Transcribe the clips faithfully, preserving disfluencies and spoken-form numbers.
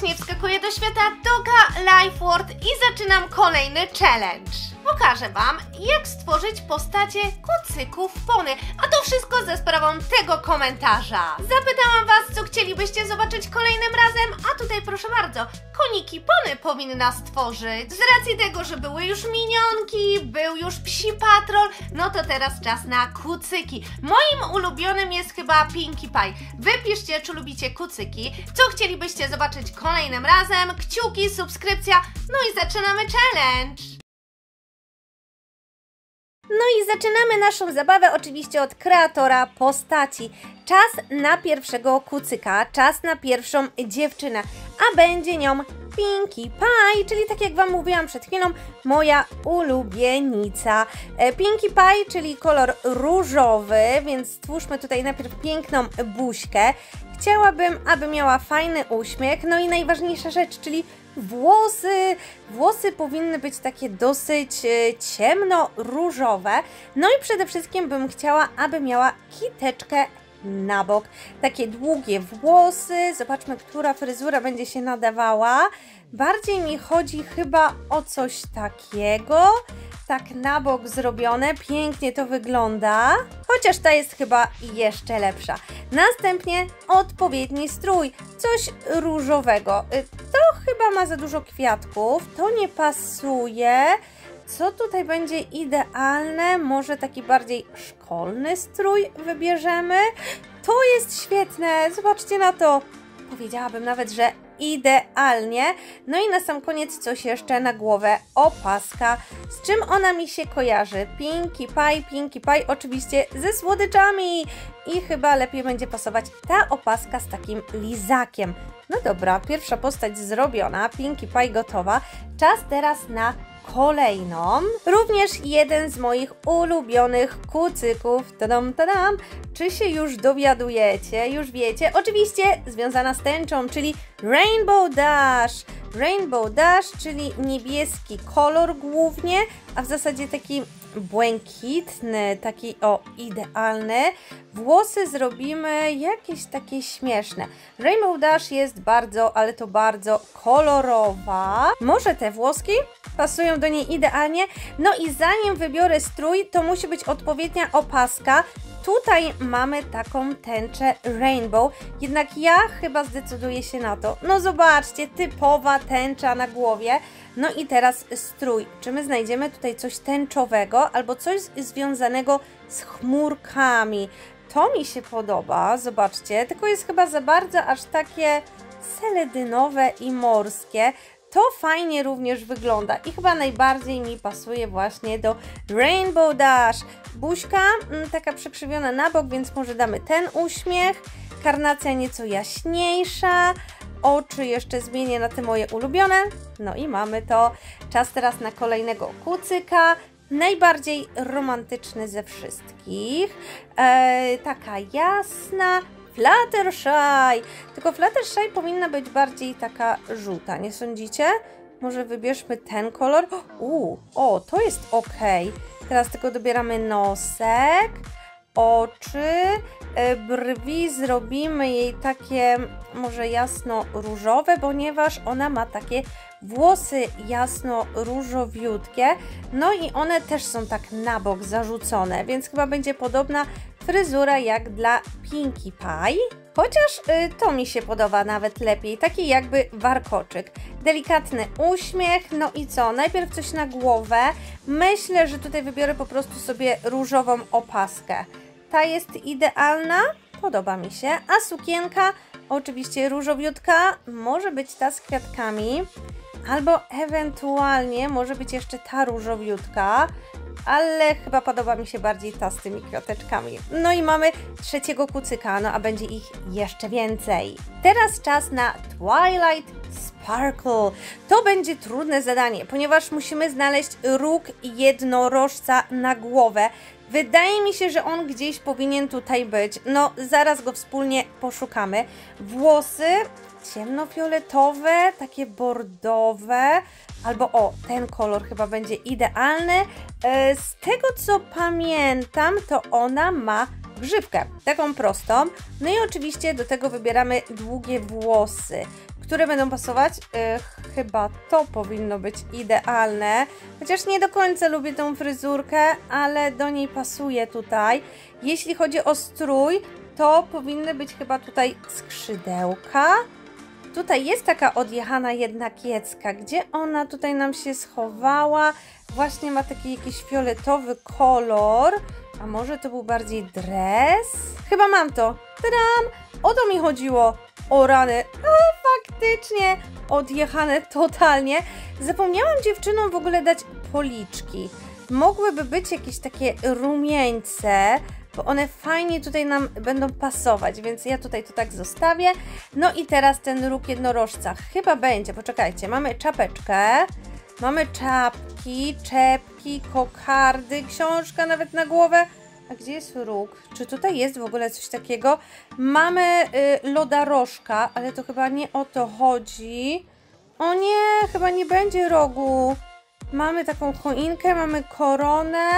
właśnie wskakuję do świata Toca Life World i zaczynam kolejny challenge. Pokażę Wam, jak stworzyć postacie kucyków pony, a to wszystko za sprawą tego komentarza. Zapytałam Was, co chcielibyście zobaczyć kolejnym razem, a tutaj proszę bardzo, koniki pony powinna stworzyć. Z racji tego, że były już minionki, był już psi patrol, no to teraz czas na kucyki. Moim ulubionym jest chyba Pinkie Pie. Wypiszcie, czy lubicie kucyki, co chcielibyście zobaczyć kolejnym razem, kciuki, subskrypcja, no i zaczynamy challenge! No i zaczynamy naszą zabawę oczywiście od kreatora postaci. Czas na pierwszego kucyka, czas na pierwszą dziewczynę, a będzie nią Pinkie Pie, czyli tak jak Wam mówiłam przed chwilą, moja ulubienica. Pinkie Pie, czyli kolor różowy, więc stwórzmy tutaj najpierw piękną buźkę. Chciałabym, aby miała fajny uśmiech, no i najważniejsza rzecz, czyli włosy. Włosy powinny być takie dosyć ciemno-różowe, no i przede wszystkim bym chciała, aby miała kiteczkę na bok. Takie długie włosy, zobaczmy, która fryzura będzie się nadawała. Bardziej mi chodzi chyba o coś takiego, tak na bok zrobione, pięknie to wygląda, chociaż ta jest chyba jeszcze lepsza. Następnie odpowiedni strój, coś różowego, to chyba ma za dużo kwiatków, to nie pasuje. Co tutaj będzie idealne? Może taki bardziej szkolny strój wybierzemy? To jest świetne, zobaczcie na to. Powiedziałabym nawet, że idealnie. No i na sam koniec coś jeszcze na głowę. Opaska. Z czym ona mi się kojarzy? Pinkie Pie, Pinkie Pie oczywiście ze słodyczami. I chyba lepiej będzie pasować ta opaska z takim lizakiem. No dobra, pierwsza postać zrobiona, Pinkie Pie gotowa. Czas teraz na kolejną, również jeden z moich ulubionych kucyków, tadam, tadam, czy się już dowiadujecie, już wiecie, oczywiście związana z tęczą, czyli Rainbow Dash, Rainbow Dash, czyli niebieski kolor głównie, a w zasadzie taki błękitny, taki o idealny. Włosy zrobimy jakieś takie śmieszne. Rainbow Dash jest bardzo, ale to bardzo kolorowa. Może te włoski pasują do niej idealnie. No i zanim wybiorę strój, to musi być odpowiednia opaska. Tutaj mamy taką tęczę rainbow, jednak ja chyba zdecyduję się na to. No zobaczcie, typowa tęcza na głowie. No i teraz strój. Czy my znajdziemy tutaj coś tęczowego albo coś związanego z chmurkami? To mi się podoba, zobaczcie, tylko jest chyba za bardzo aż takie seledynowe i morskie. To fajnie również wygląda i chyba najbardziej mi pasuje właśnie do Rainbow Dash. Buźka taka przekrzywiona na bok, więc może damy ten uśmiech. Karnacja nieco jaśniejsza. Oczy jeszcze zmienię na te moje ulubione. No i mamy to. Czas teraz na kolejnego kucyka. Najbardziej romantyczny ze wszystkich. Eee, taka jasna. Fluttershy! Tylko Fluttershy powinna być bardziej taka żółta, nie sądzicie? Może wybierzmy ten kolor. Uuu, o, to jest ok. Teraz tylko dobieramy nosek, oczy, brwi, zrobimy jej takie może jasno-różowe, ponieważ ona ma takie włosy jasno-różowiutkie, no i one też są tak na bok zarzucone, więc chyba będzie podobna fryzura jak dla Pinkie Pie, chociaż y, to mi się podoba nawet lepiej, taki jakby warkoczyk. Delikatny uśmiech, no i co? Najpierw coś na głowę, myślę, że tutaj wybiorę po prostu sobie różową opaskę. Ta jest idealna, podoba mi się, a sukienka oczywiście różowiutka, może być ta z kwiatkami, albo ewentualnie może być jeszcze ta różowiutka, ale chyba podoba mi się bardziej ta z tymi kwiateczkami. No i mamy trzeciego kucyka, no a będzie ich jeszcze więcej. Teraz czas na Twilight Sparkle. To będzie trudne zadanie, ponieważ musimy znaleźć róg jednorożca na głowę. Wydaje mi się, że on gdzieś powinien tutaj być. No, zaraz go wspólnie poszukamy. Włosy ciemnofioletowe, takie bordowe, albo o, ten kolor chyba będzie idealny. Z tego co pamiętam, to ona ma grzywkę, taką prostą. No i oczywiście do tego wybieramy długie włosy, które będą pasować. Yy, chyba to powinno być idealne. Chociaż nie do końca lubię tą fryzurkę, ale do niej pasuje tutaj. Jeśli chodzi o strój, to powinny być chyba tutaj skrzydełka. Tutaj jest taka odjechana jedna kiecka. Gdzie ona tutaj nam się schowała? Właśnie ma taki jakiś fioletowy kolor. A może to był bardziej dres? Chyba mam to. Tadam! O to mi chodziło. O rany. A, faktycznie odjechane totalnie. Zapomniałam dziewczynom w ogóle dać policzki. Mogłyby być jakieś takie rumieńce, bo one fajnie tutaj nam będą pasować, więc ja tutaj to tak zostawię. No i teraz ten róg jednorożca chyba będzie, poczekajcie, mamy czapeczkę, mamy czapki, czepki, kokardy, książka nawet na głowę. A gdzie jest róg? Czy tutaj jest w ogóle coś takiego? Mamy y, lodarożka, ale to chyba nie o to chodzi. O nie, chyba nie będzie rogu. Mamy taką choinkę, mamy koronę.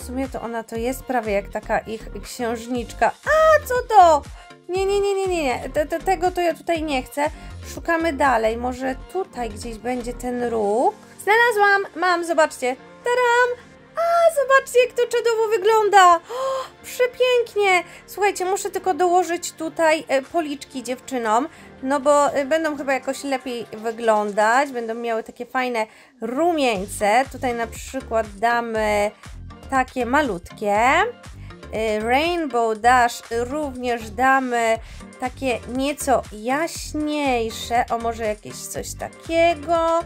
W sumie to ona to jest prawie jak taka ich księżniczka. A, co to? Nie, nie, nie, nie, nie, nie. Te, te, tego to ja tutaj nie chcę. Szukamy dalej. Może tutaj gdzieś będzie ten róg. Znalazłam! Mam, zobaczcie. Taram! A, zobaczcie, jak to czadowo wygląda. O, przepięknie. Słuchajcie, muszę tylko dołożyć tutaj policzki dziewczynom, no bo będą chyba jakoś lepiej wyglądać. Będą miały takie fajne rumieńce. Tutaj na przykład damy takie malutkie. Rainbow Dash również damy takie nieco jaśniejsze. O, może jakieś coś takiego.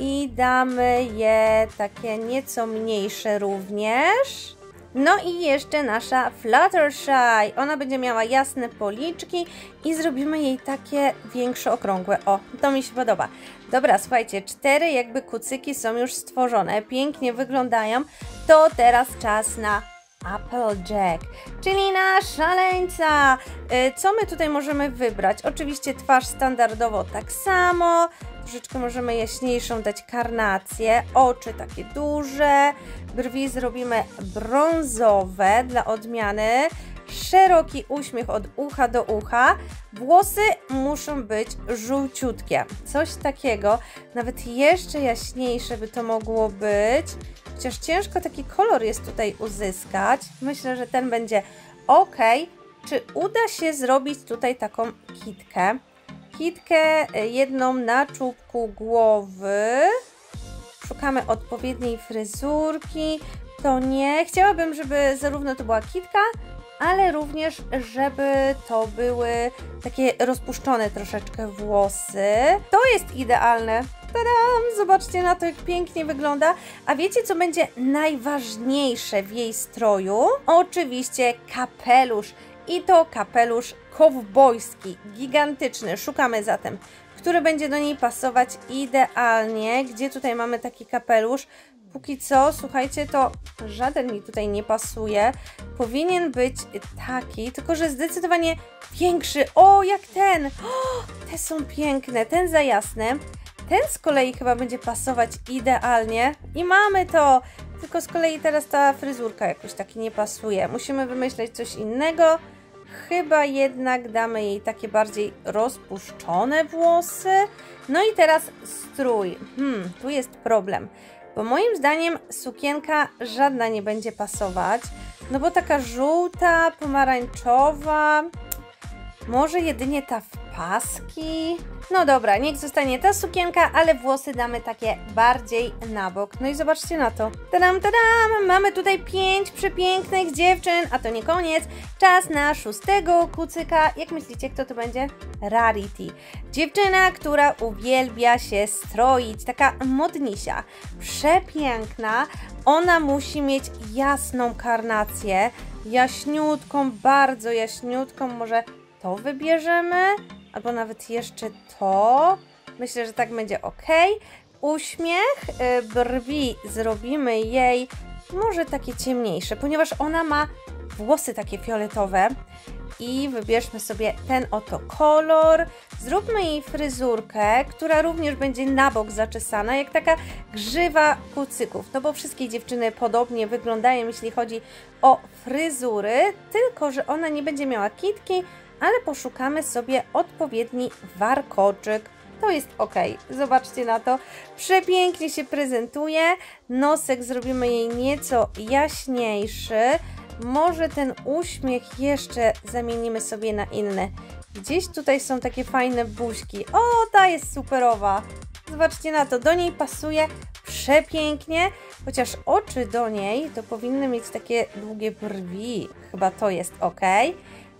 I damy je takie nieco mniejsze również. No i jeszcze nasza Fluttershy. Ona będzie miała jasne policzki i zrobimy jej takie większe, okrągłe. O, to mi się podoba. Dobra, słuchajcie, cztery jakby kucyki są już stworzone. Pięknie wyglądają. To teraz czas na Applejack, czyli na szaleńca. Co my tutaj możemy wybrać? Oczywiście twarz standardowo tak samo, troszeczkę możemy jaśniejszą dać karnację, oczy takie duże, brwi zrobimy brązowe dla odmiany, szeroki uśmiech od ucha do ucha, włosy muszą być żółciutkie, coś takiego, nawet jeszcze jaśniejsze by to mogło być. Chociaż ciężko taki kolor jest tutaj uzyskać. Myślę, że ten będzie ok. Czy uda się zrobić tutaj taką kitkę? Kitkę jedną na czubku głowy. Szukamy odpowiedniej fryzurki. To nie. Chciałabym, żeby zarówno to była kitka, ale również, żeby to były takie rozpuszczone troszeczkę włosy. To jest idealne. Tadam! Zobaczcie na to, jak pięknie wygląda. A wiecie, co będzie najważniejsze w jej stroju? Oczywiście kapelusz. I to kapelusz kowbojski, gigantyczny. Szukamy zatem, który będzie do niej pasować idealnie. Gdzie tutaj mamy taki kapelusz? Póki co, słuchajcie, to żaden mi tutaj nie pasuje. Powinien być taki, tylko że zdecydowanie większy. O, jak ten! O, te są piękne, ten za jasny. Ten z kolei chyba będzie pasować idealnie. I mamy to! Tylko z kolei teraz ta fryzurka jakoś tak nie pasuje. Musimy wymyśleć coś innego. Chyba jednak damy jej takie bardziej rozpuszczone włosy. No i teraz strój. Hmm, tu jest problem. Bo moim zdaniem sukienka żadna nie będzie pasować. No bo taka żółta, pomarańczowa. Może jedynie ta w paski. No dobra, niech zostanie ta sukienka, ale włosy damy takie bardziej na bok. No i zobaczcie na to. Tadam, tadam! Mamy tutaj pięć przepięknych dziewczyn, a to nie koniec. Czas na szóstego kucyka. Jak myślicie, kto to będzie? Rarity. Dziewczyna, która uwielbia się stroić. Taka modnisia. Przepiękna. Ona musi mieć jasną karnację. Jaśniutką, bardzo jaśniutką. Może to wybierzemy? Albo nawet jeszcze to. Myślę, że tak będzie ok. Uśmiech, brwi zrobimy jej może takie ciemniejsze, ponieważ ona ma włosy takie fioletowe. I wybierzmy sobie ten oto kolor. Zróbmy jej fryzurkę, która również będzie na bok zaczesana, jak taka grzywa kucyków. No bo wszystkie dziewczyny podobnie wyglądają, jeśli chodzi o fryzury, tylko że ona nie będzie miała kitki, ale poszukamy sobie odpowiedni warkoczyk. to jest ok. Zobaczcie na to. Przepięknie się prezentuje. Nosek zrobimy jej nieco jaśniejszy. Może ten uśmiech jeszcze zamienimy sobie na inny. Gdzieś tutaj są takie fajne buźki. O, ta jest superowa. Zobaczcie na to, do niej pasuje przepięknie, chociaż oczy do niej to powinny mieć takie długie brwi. Chyba to jest ok.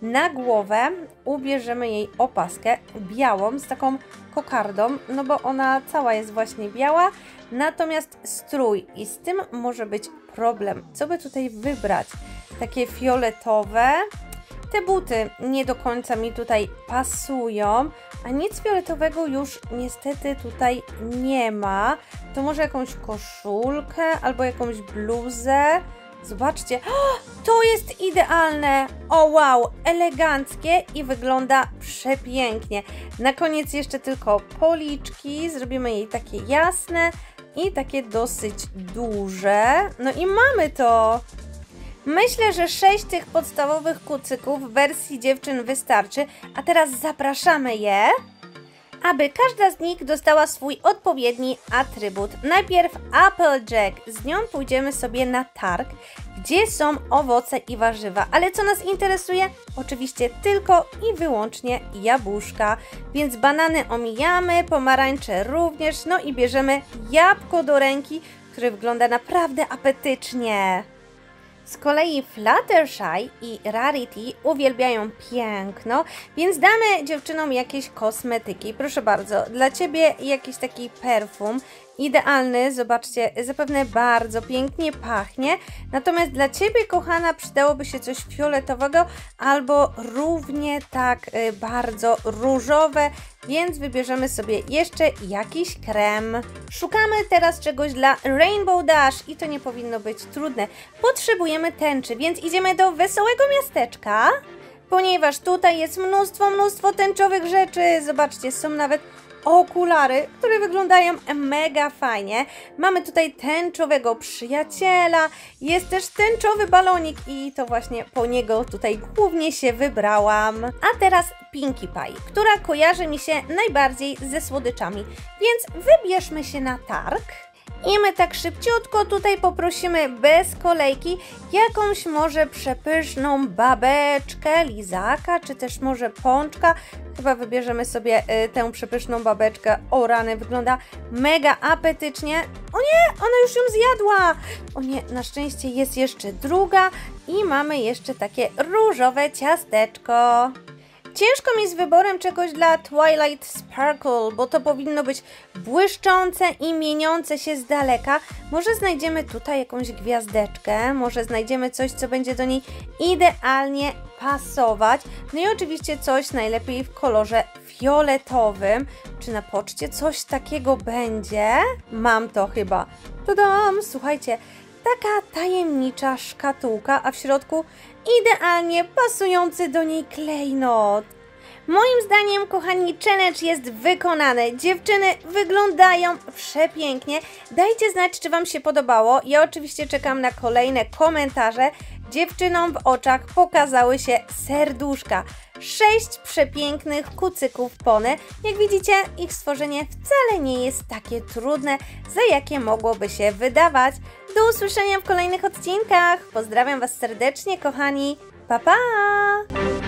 Na głowę ubierzemy jej opaskę białą z taką kokardą, no bo ona cała jest właśnie biała, natomiast strój i z tym może być problem. Co by tutaj wybrać? Takie fioletowe. Te buty nie do końca mi tutaj pasują, a nic fioletowego już niestety tutaj nie ma. To może jakąś koszulkę albo jakąś bluzę. Zobaczcie, o, to jest idealne, o wow, eleganckie i wygląda przepięknie. Na koniec jeszcze tylko policzki, zrobimy jej takie jasne i takie dosyć duże. No i mamy to! Myślę, że sześć tych podstawowych kucyków w wersji dziewczyn wystarczy, a teraz zapraszamy je, aby każda z nich dostała swój odpowiedni atrybut. Najpierw Applejack, z nią pójdziemy sobie na targ, gdzie są owoce i warzywa, ale co nas interesuje? Oczywiście tylko i wyłącznie jabłuszka, więc banany omijamy, pomarańcze również, no i bierzemy jabłko do ręki, które wygląda naprawdę apetycznie. Z kolei Fluttershy i Rarity uwielbiają piękno, więc damy dziewczynom jakieś kosmetyki. Proszę bardzo, dla Ciebie jakiś taki perfum idealny, zobaczcie, zapewne bardzo pięknie pachnie. Natomiast dla Ciebie, kochana, przydałoby się coś fioletowego albo równie tak bardzo różowe, więc wybierzemy sobie jeszcze jakiś krem. Szukamy teraz czegoś dla Rainbow Dash i to nie powinno być trudne. Potrzebujemy tęczy, więc idziemy do wesołego miasteczka, ponieważ tutaj jest mnóstwo, mnóstwo tęczowych rzeczy. Zobaczcie, są nawet okulary, które wyglądają mega fajnie. Mamy tutaj tęczowego przyjaciela, jest też tęczowy balonik i to właśnie po niego tutaj głównie się wybrałam. A teraz Pinkie Pie, która kojarzy mi się najbardziej ze słodyczami, więc wybierzmy się na targ i my tak szybciutko tutaj poprosimy bez kolejki jakąś może przepyszną babeczkę, lizaka czy też może pączka. Chyba wybierzemy sobie y, tę przepyszną babeczkę. O rany, wygląda mega apetycznie. O nie, ona już ją zjadła. O nie, na szczęście jest jeszcze druga i mamy jeszcze takie różowe ciasteczko. Ciężko mi z wyborem czegoś dla Twilight Sparkle, bo to powinno być błyszczące i mieniące się z daleka. Może znajdziemy tutaj jakąś gwiazdeczkę, może znajdziemy coś, co będzie do niej idealnie pasować. No i oczywiście coś najlepiej w kolorze fioletowym. Czy na poczcie coś takiego będzie? Mam to chyba. Tadam! Słuchajcie, taka tajemnicza szkatułka, a w środku idealnie pasujący do niej klejnot. Moim zdaniem, kochani, challenge jest wykonany. Dziewczyny wyglądają przepięknie. Dajcie znać, czy Wam się podobało. Ja oczywiście czekam na kolejne komentarze. Dziewczynom w oczach pokazały się serduszka. Sześć przepięknych kucyków pony. Jak widzicie, ich stworzenie wcale nie jest takie trudne, za jakie mogłoby się wydawać. Do usłyszenia w kolejnych odcinkach. Pozdrawiam Was serdecznie, kochani. Pa, pa!